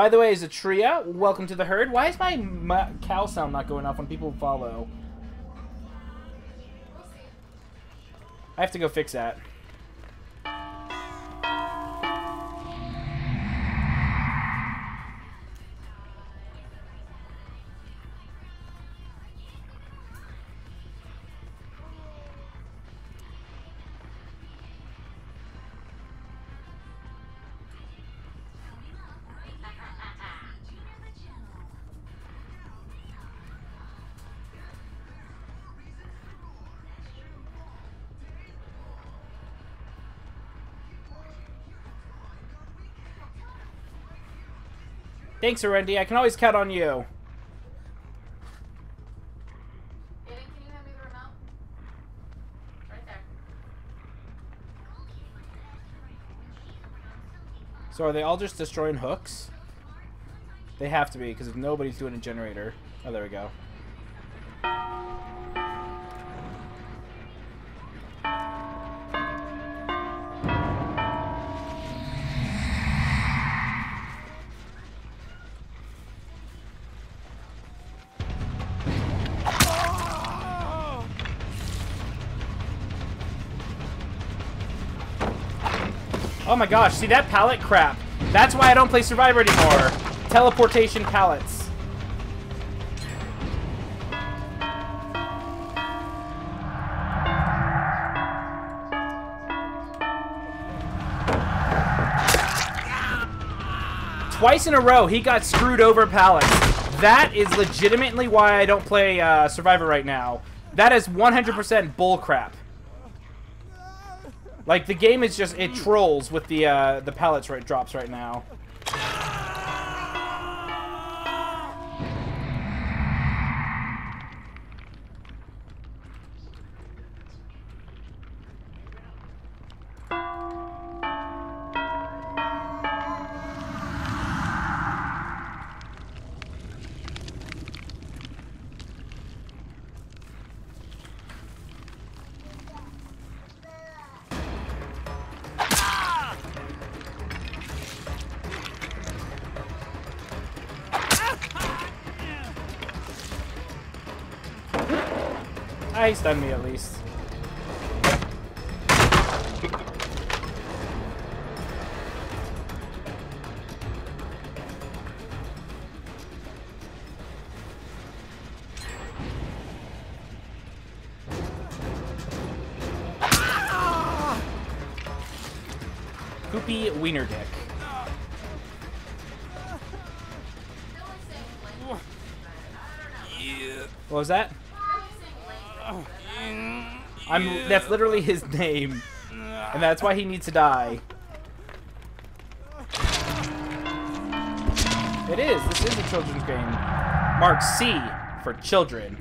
By the way, Zatria, welcome to the herd. Why is my cow sound not going off when people follow? I have to go fix that. Thanks, Arendi. I can always count on you. Aiden, can you hand me the remote? Right there. So are they all just destroying hooks? They have to be, because if nobody's doing a generator. Oh, there we go. Oh my gosh, see that pallet crap? That's why I don't play Survivor anymore. Teleportation pallets. Twice in a row, he got screwed over pallets. That is legitimately why I don't play Survivor right now. That is 100% bull crap. Like, the game is just, it trolls with the pallets right drops right now. He stunned me at least. Poopy wiener dick. Yeah. What was that? That's literally his name, and that's why he needs to die. It is. This is a children's game. Mark C for children.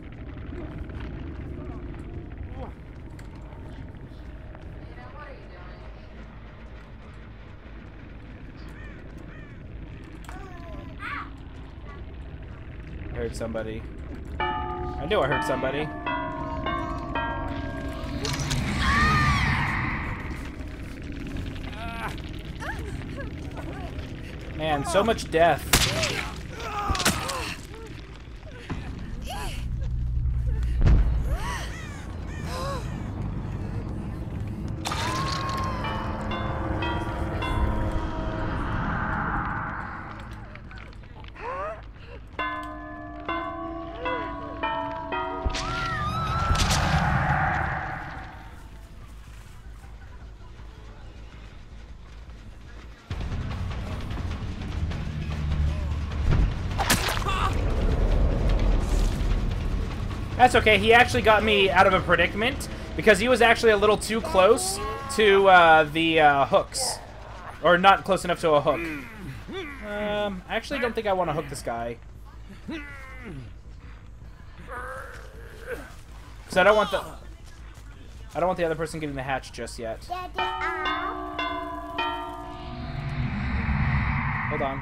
I heard somebody. I knew I heard somebody. Man, so much death. That's okay, he actually got me out of a predicament because he was actually a little too close to the hooks. Or not close enough to a hook. I actually don't think I want to hook this guy. Because I don't want the other person getting the hatch just yet. Hold on.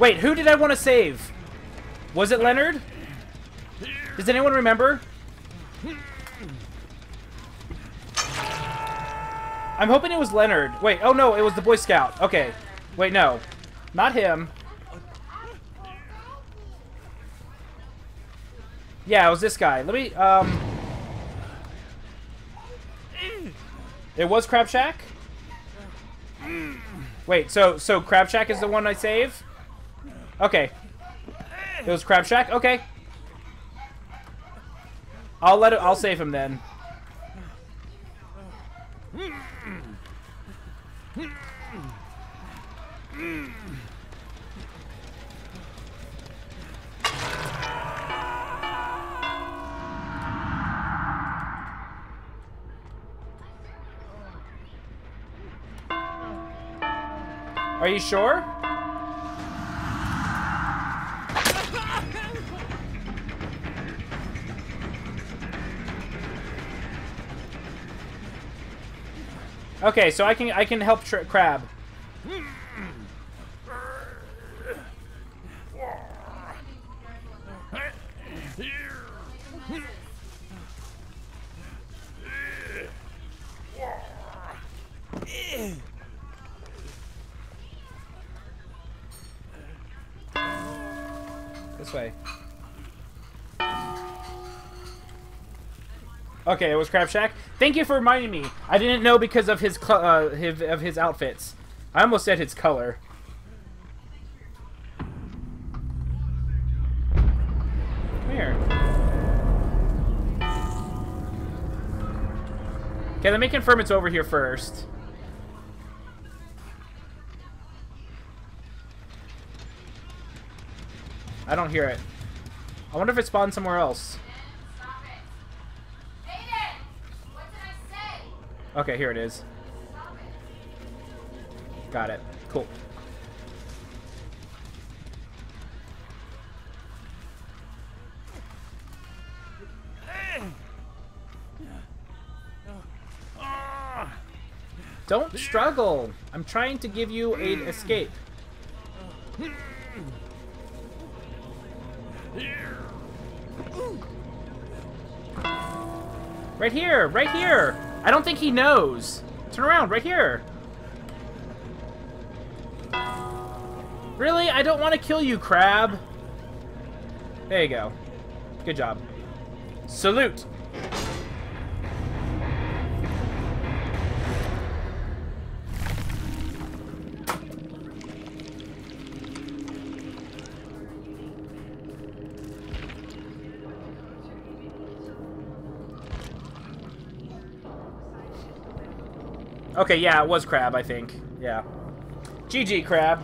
Wait, who did I want to save? Was it Leonard? Does anyone remember? I'm hoping it was Leonard. Wait, oh no, it was the Boy Scout. Okay. Wait, no. Not him. Yeah, it was this guy. Let me, It was Crab Shack? Wait, so Crab Shack is the one I save? Okay. It was Crab Shack? Okay. I'll save him then. Are you sure? Okay, so I can help Crab. This way. Okay, it was Crab Shack. Thank you for reminding me. I didn't know because of his outfits. I almost said his color. Come here. Okay, let me confirm it's over here first. I don't hear it. I wonder if it spawned somewhere else. Okay, here it is. Got it. Cool. Don't struggle. I'm trying to give you an escape. Right here! Right here! I don't think he knows. Turn around, right here. Really? I don't want to kill you, Crab. There you go. Good job. Salute. Okay, yeah, it was Crab, I think. Yeah. GG, Crab.